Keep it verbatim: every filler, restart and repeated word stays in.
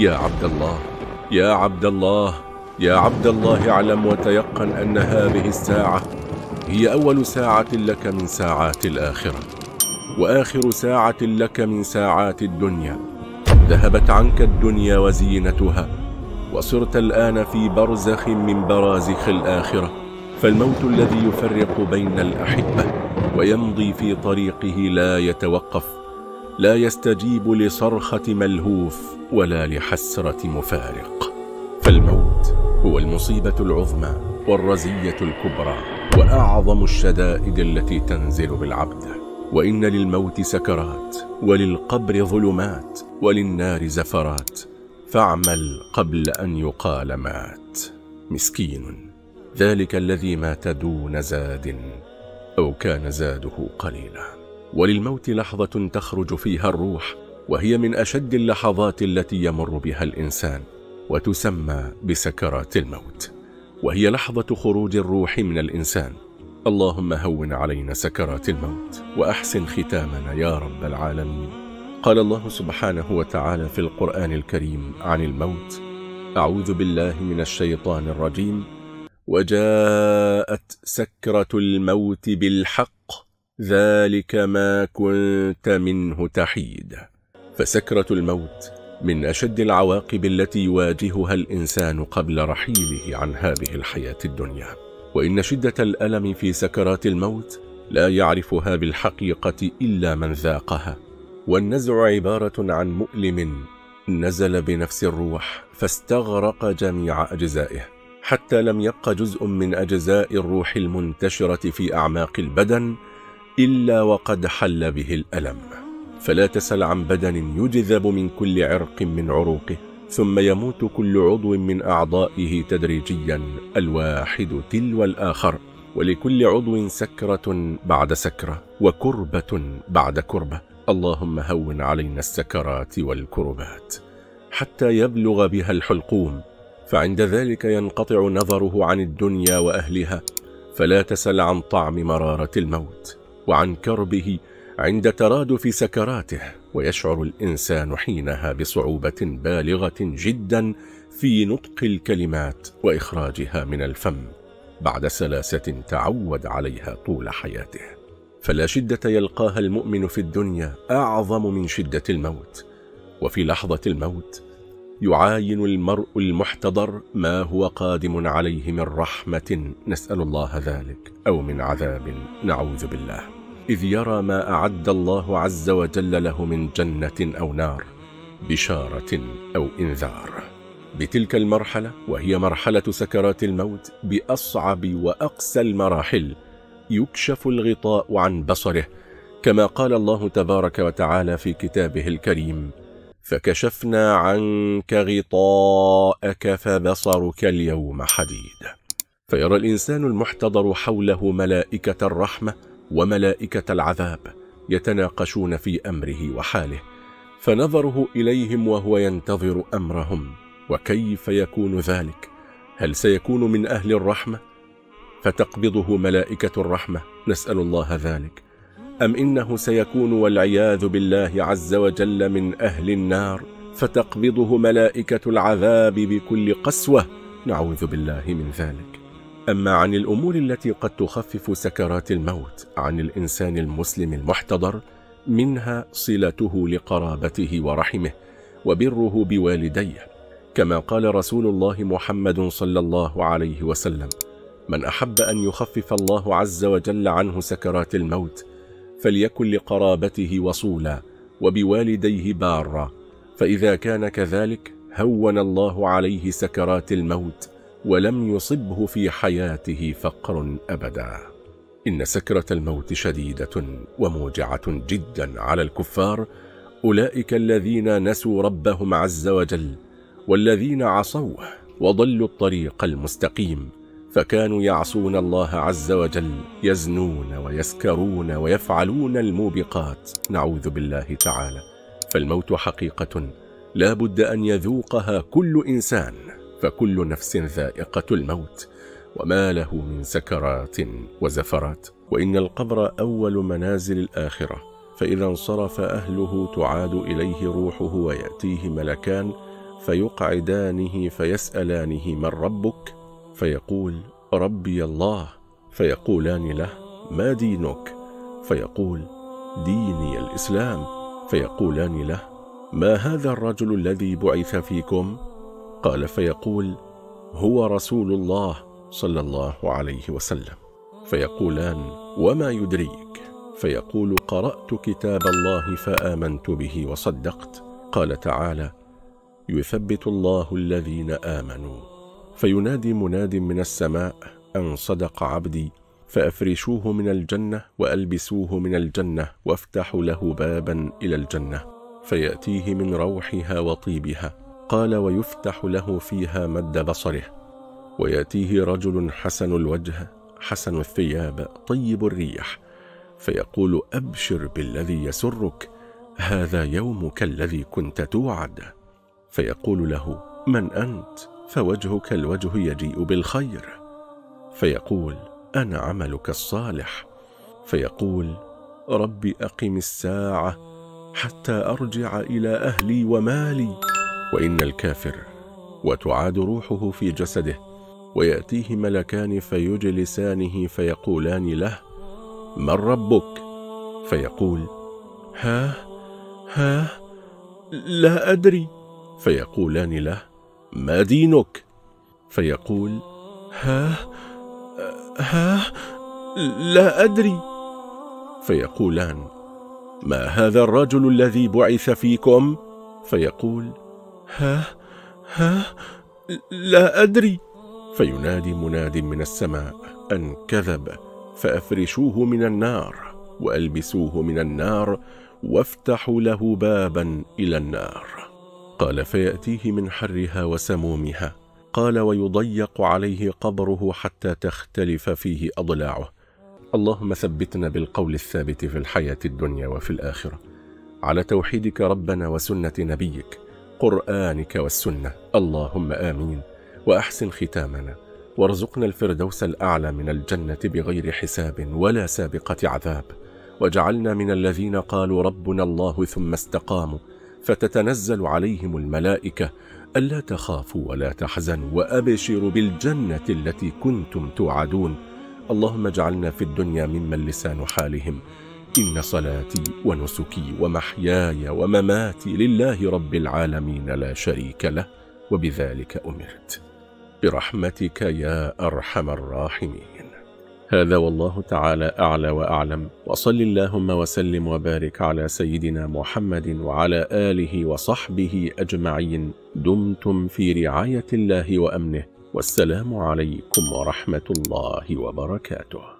يا عبد الله يا عبد الله يا عبد الله اعلم وتيقن أن هذه الساعة هي أول ساعة لك من ساعات الآخرة، وآخر ساعة لك من ساعات الدنيا. ذهبت عنك الدنيا وزينتها، وصرت الآن في برزخ من برازخ الآخرة، فالموت الذي يفرق بين الأحبة ويمضي في طريقه لا يتوقف، لا يستجيب لصرخة ملهوف ولا لحسرة مفارق. فالموت هو المصيبة العظمى والرزية الكبرى وأعظم الشدائد التي تنزل بالعبد. وإن للموت سكرات، وللقبر ظلمات، وللنار زفرات، فاعمل قبل أن يقال مات. مسكين ذلك الذي مات دون زاد، أو كان زاده قليلا. وللموت لحظة تخرج فيها الروح، وهي من أشد اللحظات التي يمر بها الإنسان، وتسمى بسكرات الموت، وهي لحظة خروج الروح من الإنسان. اللهم هون علينا سكرات الموت وأحسن ختامنا يا رب العالمين. قال الله سبحانه وتعالى في القرآن الكريم عن الموت: أعوذ بالله من الشيطان الرجيم. وجاءت سكرة الموت بالحق ذلك ما كنت منه تحيد. فسكرة الموت من أشد العواقب التي يواجهها الإنسان قبل رحيله عن هذه الحياة الدنيا. وإن شدة الألم في سكرات الموت لا يعرفها بالحقيقة إلا من ذاقها. والنزع عبارة عن مؤلم نزل بنفس الروح فاستغرق جميع أجزائه، حتى لم يبق جزء من أجزاء الروح المنتشرة في أعماق البدن إلا وقد حل به الألم. فلا تسل عن بدن يجذب من كل عرق من عروقه، ثم يموت كل عضو من أعضائه تدريجيا الواحد تلو الآخر، ولكل عضو سكرة بعد سكرة، وكربة بعد كربة. اللهم هون علينا السكرات والكربات حتى يبلغ بها الحلقوم، فعند ذلك ينقطع نظره عن الدنيا وأهلها، فلا تسل عن طعم مرارة الموت وعن كربه عند ترادف سكراته. ويشعر الإنسان حينها بصعوبة بالغة جدا في نطق الكلمات وإخراجها من الفم بعد سلاسة تعود عليها طول حياته. فلا شدة يلقاها المؤمن في الدنيا أعظم من شدة الموت. وفي لحظة الموت يعاين المرء المحتضر ما هو قادم عليه من رحمة، نسأل الله ذلك، أو من عذاب، نعوذ بالله، إذ يرى ما أعد الله عز وجل له من جنة أو نار، بشارة أو إنذار. بتلك المرحلة، وهي مرحلة سكرات الموت، بأصعب وأقسى المراحل يكشف الغطاء عن بصره، كما قال الله تبارك وتعالى في كتابه الكريم: فكشفنا عنك غطاءك فبصرك اليوم حديد. فيرى الإنسان المحتضر حوله ملائكة الرحمة وملائكة العذاب يتناقشون في أمره وحاله، فنظره إليهم وهو ينتظر أمرهم. وكيف يكون ذلك؟ هل سيكون من أهل الرحمة فتقبضه ملائكة الرحمة، نسأل الله ذلك، أم إنه سيكون والعياذ بالله عز وجل من أهل النار فتقبضه ملائكة العذاب بكل قسوة، نعوذ بالله من ذلك. أما عن الأمور التي قد تخفف سكرات الموت عن الإنسان المسلم المحتضر، منها صلته لقرابته ورحمه، وبره بوالديه، كما قال رسول الله محمد صلى الله عليه وسلم: من أحب أن يخفف الله عز وجل عنه سكرات الموت فليكن لقرابته وصولا، وبوالديه بارا، فإذا كان كذلك هون الله عليه سكرات الموت، ولم يصبه في حياته فقر أبدا. إن سكرة الموت شديدة وموجعة جدا على الكفار، أولئك الذين نسوا ربهم عز وجل، والذين عصوه وضلوا الطريق المستقيم، فكانوا يعصون الله عز وجل، يزنون ويسكرون ويفعلون الموبقات، نعوذ بالله تعالى. فالموت حقيقة لا بد أن يذوقها كل إنسان، فكل نفس ذائقة الموت، وما له من سكرات وزفرات. وإن القبر أول منازل الآخرة، فإذا انصرف أهله تعاد إليه روحه ويأتيه ملكان فيقعدانه فيسألانه من ربك؟ فيقول ربي الله. فيقولان له ما دينك؟ فيقول ديني الإسلام. فيقولان له ما هذا الرجل الذي بعث فيكم؟ قال فيقول هو رسول الله صلى الله عليه وسلم. فيقولان وما يدريك؟ فيقول قرأت كتاب الله فآمنت به وصدقت. قال تعالى يثبت الله الذين آمنوا. فينادي مناد من السماء أن صدق عبدي فأفرشوه من الجنة وألبسوه من الجنة وافتحوا له بابا إلى الجنة فيأتيه من روحها وطيبها. قال ويفتح له فيها مد بصره. ويأتيه رجل حسن الوجه حسن الثياب طيب الريح فيقول أبشر بالذي يسرك هذا يومك الذي كنت توعد. فيقول له من أنت؟ فوجهك الوجه يجيء بالخير. فيقول أنا عملك الصالح. فيقول رب أقم الساعة حتى أرجع إلى أهلي ومالي. وإن الكافر وتعاد روحه في جسده ويأتيه ملكان فيجلسانه فيقولان له من ربك؟ فيقول ها ها لا أدري. فيقولان له ما دينك؟ فيقول ها ها لا أدري. فيقولان ما هذا الرجل الذي بعث فيكم؟ فيقول ها ها لا أدري. فينادي مناد من السماء أن كذب فأفرشوه من النار وألبسوه من النار وافتحوا له بابا إلى النار. قال فيأتيه من حرها وسمومها. قال ويضيق عليه قبره حتى تختلف فيه أضلاعه. اللهم ثبتنا بالقول الثابت في الحياة الدنيا وفي الآخرة على توحيدك ربنا وسنة نبيك قرآنك والسنة، اللهم آمين. وأحسن ختامنا وارزقنا الفردوس الأعلى من الجنة بغير حساب ولا سابقة عذاب، واجعلنا من الذين قالوا ربنا الله ثم استقاموا فتتنزل عليهم الملائكة ألا تخافوا ولا تحزنوا وأبشروا بالجنة التي كنتم توعدون. اللهم اجعلنا في الدنيا ممن لسان حالهم إن صلاتي ونسكي ومحياي ومماتي لله رب العالمين لا شريك له وبذلك أمرت برحمتك يا أرحم الراحمين. هذا والله تعالى أعلى وأعلم، وصل اللهم وسلم وبارك على سيدنا محمد وعلى آله وصحبه أجمعين. دمتم في رعاية الله وأمنه، والسلام عليكم ورحمة الله وبركاته.